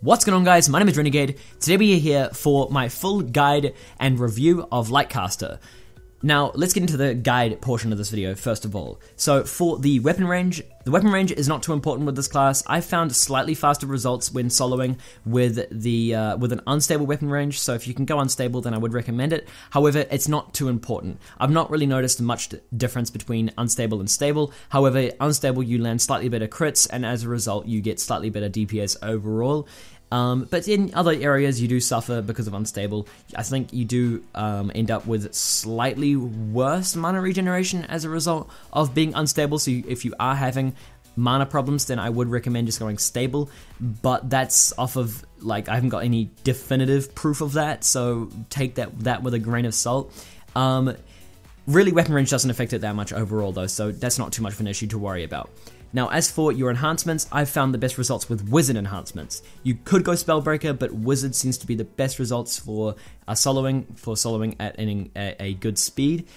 What's going on, guys? My name is Renegade. Today we are here for my full guide and review of Lightcaster. Now let's get into the guide portion of this video first of all. So for the weapon range is not too important with this class. I found slightly faster results when soloing with the with an unstable weapon range. So if you can go unstable, then I would recommend it. However, it's not too important. I've not really noticed much difference between unstable and stable. However, unstable you land slightly better crits, and as a result, you get slightly better DPS overall. But in other areas you do suffer because of unstable. I think you do end up with slightly worse mana regeneration as a result of being unstable, so if you are having mana problems, then I would recommend just going stable, but that's off of, like, I haven't got any definitive proof of that, so take that with a grain of salt. Really, weapon range doesn't affect it that much overall though, so that's not too much of an issue to worry about. Now, as for your enhancements, I've found the best results with wizard enhancements. You could go spellbreaker, but wizard seems to be the best results for soloing at a good speed.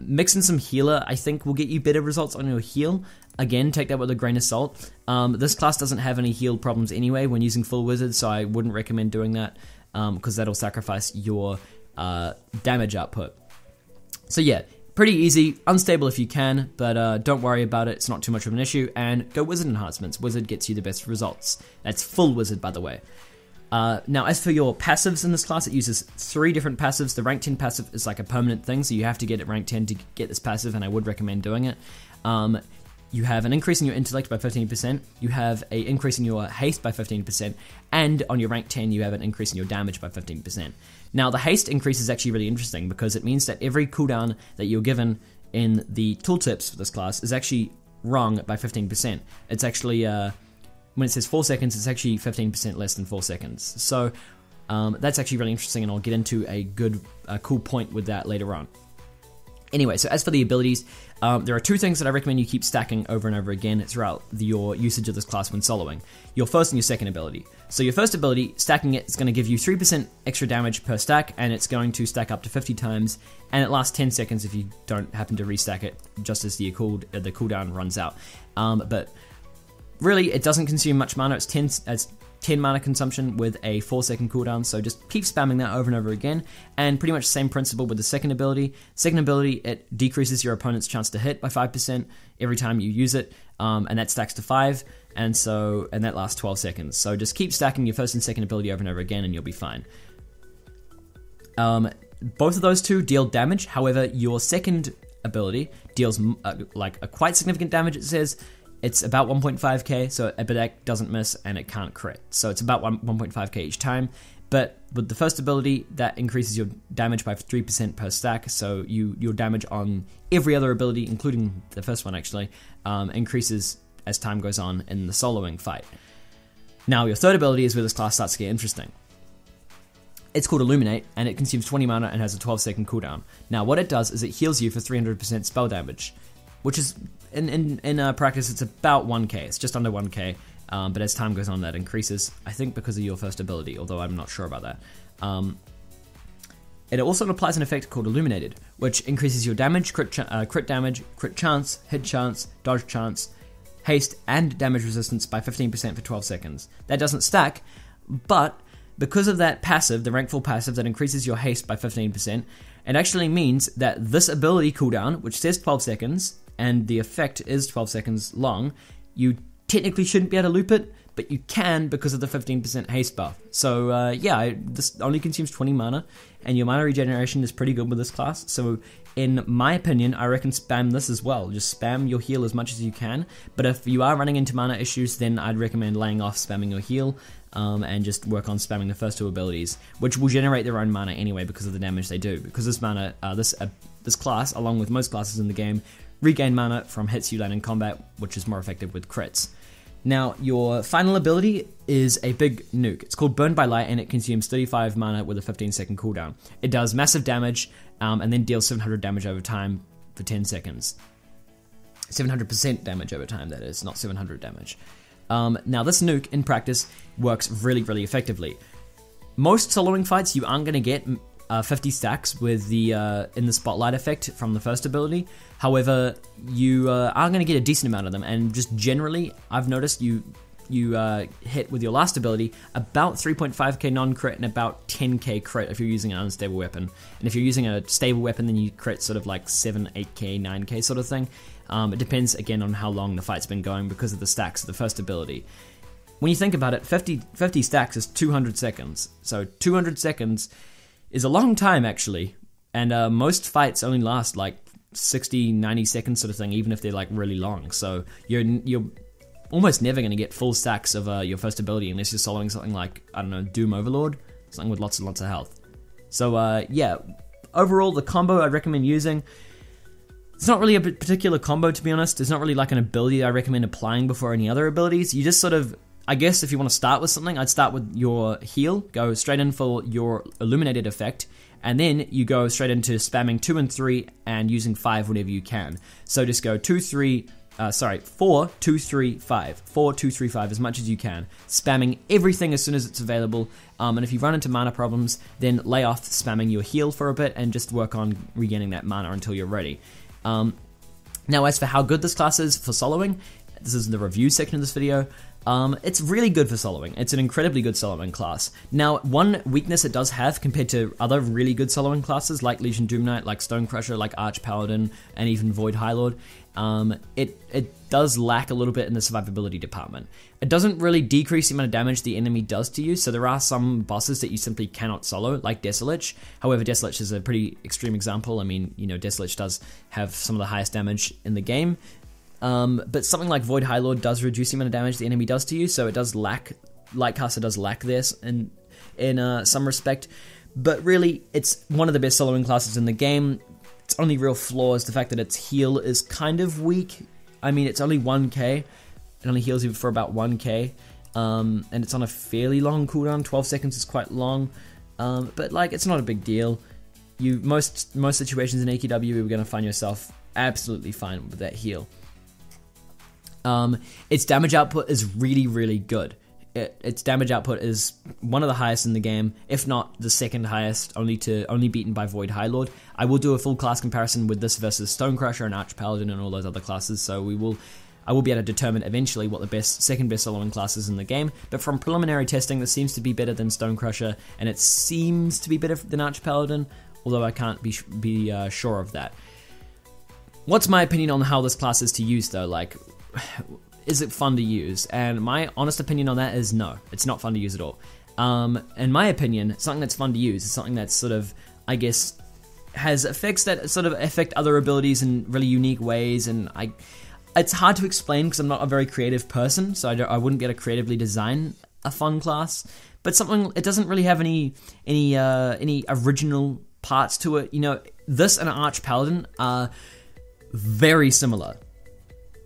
Mixing some healer, I think, will get you better results on your heal. Again, take that with a grain of salt. This class doesn't have any heal problems anyway when using full wizard, so I wouldn't recommend doing that because that'll sacrifice your damage output. So yeah. Pretty easy, unstable if you can, but don't worry about it, it's not too much of an issue, and go wizard enhancements. Wizard gets you the best results. That's full wizard, by the way. Now, as for your passives in this class, it uses three different passives. The rank 10 passive is like a permanent thing, so you have to get at rank 10 to get this passive, and I would recommend doing it. You have an increase in your intellect by 15%, you have an increase in your haste by 15%, and on your rank 10 you have an increase in your damage by 15%. Now the haste increase is actually really interesting because it means that every cooldown that you're given in the tooltips for this class is actually wrong by 15%. It's actually, when it says 4 seconds, it's actually 15% less than 4 seconds. So that's actually really interesting, and I'll get into a good, cool point with that later on. Anyway, so as for the abilities, there are two things that I recommend you keep stacking over and over again throughout your usage of this class when soloing. Your first and your second ability. So your first ability, stacking it, is going to give you 3% extra damage per stack, and it's going to stack up to 50 times, and it lasts 10 seconds if you don't happen to restack it just as the cooldown runs out. But really, it doesn't consume much mana. It's 10 mana consumption with a 4-second cooldown, so just keep spamming that over and over again. And pretty much the same principle with the second ability. Second ability, it decreases your opponent's chance to hit by 5% every time you use it, and that stacks to 5, and that lasts 12 seconds. So just keep stacking your first and second ability over and over again, and you'll be fine. Both of those two deal damage. However, your second ability deals like a quite significant damage. It says it's about 1.5k, so that doesn't miss and it can't crit. So it's about 1.5k each time. But with the first ability, that increases your damage by 3% per stack, so your damage on every other ability, including the first one actually, increases as time goes on in the soloing fight. Now your third ability is where this class starts to get interesting. It's called Illuminate, and it consumes 20 mana and has a 12-second cooldown. Now what it does is it heals you for 300% spell damage, which is, in practice, it's about 1k. It's just under 1k, but as time goes on, that increases, I think, because of your first ability, although I'm not sure about that. It also applies an effect called Illuminated, which increases your damage, crit chance, hit chance, dodge chance, haste, and damage resistance by 15% for 12 seconds. That doesn't stack, but because of that passive, the rank 4 passive, that increases your haste by 15%, it actually means that this ability cooldown, which says 12 seconds, and the effect is 12 seconds long, you technically shouldn't be able to loop it, but you can because of the 15% haste buff. So yeah, this only consumes 20 mana, and your mana regeneration is pretty good with this class, so in my opinion, I reckon spam this as well. Just spam your heal as much as you can, but if you are running into mana issues, then I'd recommend laying off spamming your heal, and just work on spamming the first two abilities, which will generate their own mana anyway because of the damage they do, because this mana, this class, along with most classes in the game, regain mana from hits you land in combat, which is more effective with crits. Now, your final ability is a big nuke. It's called Burned by Light, and it consumes 35 mana with a 15-second cooldown. It does massive damage, and then deals 700 damage over time for 10 seconds. 700% damage over time, that is, not 700 damage. Now, this nuke, in practice, works really, really effectively. Most soloing fights, you aren't going to get 50 stacks with the in the spotlight effect from the first ability. However, you are going to get a decent amount of them, and just generally, I've noticed you hit with your last ability, about 3.5k non-crit and about 10k crit if you're using an unstable weapon. And if you're using a stable weapon, then you crit sort of like 7, 8k, 9k sort of thing. It depends, again, on how long the fight's been going because of the stacks of the first ability. When you think about it, 50 stacks is 200 seconds. So 200 seconds is a long time, actually. And most fights only last like 60, 90 seconds sort of thing, even if they're like really long. So you're almost never going to get full stacks of your first ability unless you're soloing something like, I don't know, Doom Overlord, something with lots and lots of health. So yeah, overall the combo I'd recommend using, it's not really a particular combo, to be honest. It's not really like an ability I recommend applying before any other abilities. You just sort of, I guess if you want to start with something, I'd start with your heal, go straight in for your illuminated effect, and then you go straight into spamming 2 and 3 and using 5 whenever you can. So just go 4, 2, 3, 5 as much as you can, spamming everything as soon as it's available, and if you run into mana problems, then lay off spamming your heal for a bit and just work on regaining that mana until you're ready. Now as for how good this class is for soloing, this is the review section of this video. It's really good for soloing. It's an incredibly good soloing class. Now, one weakness it does have compared to other really good soloing classes like Legion Doom Knight, like Stone Crusher, like Arch Paladin, and even Void Highlord, it does lack a little bit in the survivability department. It doesn't really decrease the amount of damage the enemy does to you, so there are some bosses that you simply cannot solo, like Desilich. However, Desilich is a pretty extreme example. I mean, you know, Desilich does have some of the highest damage in the game. But something like Void Highlord does reduce the amount of damage the enemy does to you, so it does lack, Lightcaster does lack this in some respect. But really, it's one of the best soloing classes in the game. Its only real flaw is the fact that its heal is kind of weak. I mean, it's only 1k, it only heals you for about 1k, and it's on a fairly long cooldown, 12 seconds is quite long, but like, it's not a big deal. Most situations in AQW, you're going to find yourself absolutely fine with that heal. Its damage output is really, really good. Its damage output is one of the highest in the game, if not the second highest, only beaten by Void Highlord. I will do a full class comparison with this versus Stone Crusher and Arch Paladin and all those other classes, so I will be able to determine eventually what the second best soloing class is in the game. But from preliminary testing, this seems to be better than Stone Crusher, and it seems to be better than Arch Paladin, although I can't be sure of that. What's my opinion on how this class is to use, though? Like, is it fun to use? And my honest opinion on that is no, it's not fun to use at all. In my opinion, something that's fun to use is something that's sort of, I guess, has effects that sort of affect other abilities in really unique ways, and it's hard to explain because I'm not a very creative person, so I wouldn't be able to creatively design a fun class, but something, it doesn't really have any original parts to it. You know, this and Arch Paladin are very similar.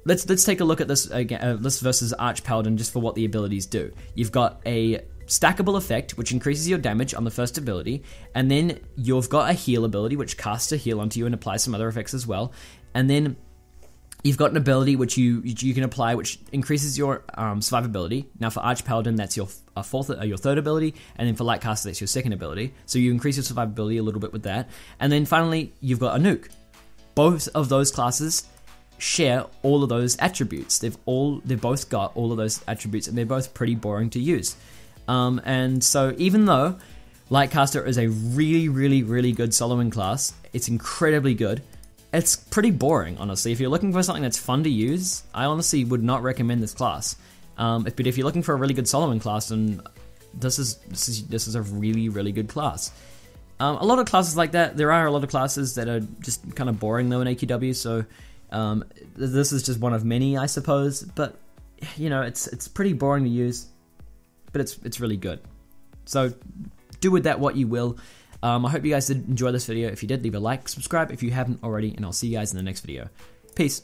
Let's take a look at this again. This versus Arch Paladin, just for what the abilities do. You've got a stackable effect, which increases your damage on the first ability, and then you've got a heal ability, which casts a heal onto you and applies some other effects as well, and then you've got an ability which you can apply, which increases your survivability. Now for Arch Paladin, that's your third ability, and then for Lightcaster, that's your second ability. So you increase your survivability a little bit with that, and then finally you've got a nuke. Both of those classes share all of those attributes. They've both got all of those attributes, and they're both pretty boring to use. And so even though Lightcaster is a really, really, really good soloing class, it's incredibly good, it's pretty boring, honestly. If you're looking for something that's fun to use, I honestly would not recommend this class. But if you're looking for a really good soloing class, then this is a really, really good class. A lot of classes like that. There are a lot of classes that are just kind of boring though in AQW, so this is just one of many, I suppose, but you know, it's pretty boring to use, but it's really good. So do with that what you will. I hope you guys did enjoy this video. If you did, leave a like, subscribe if you haven't already, and I'll see you guys in the next video. Peace.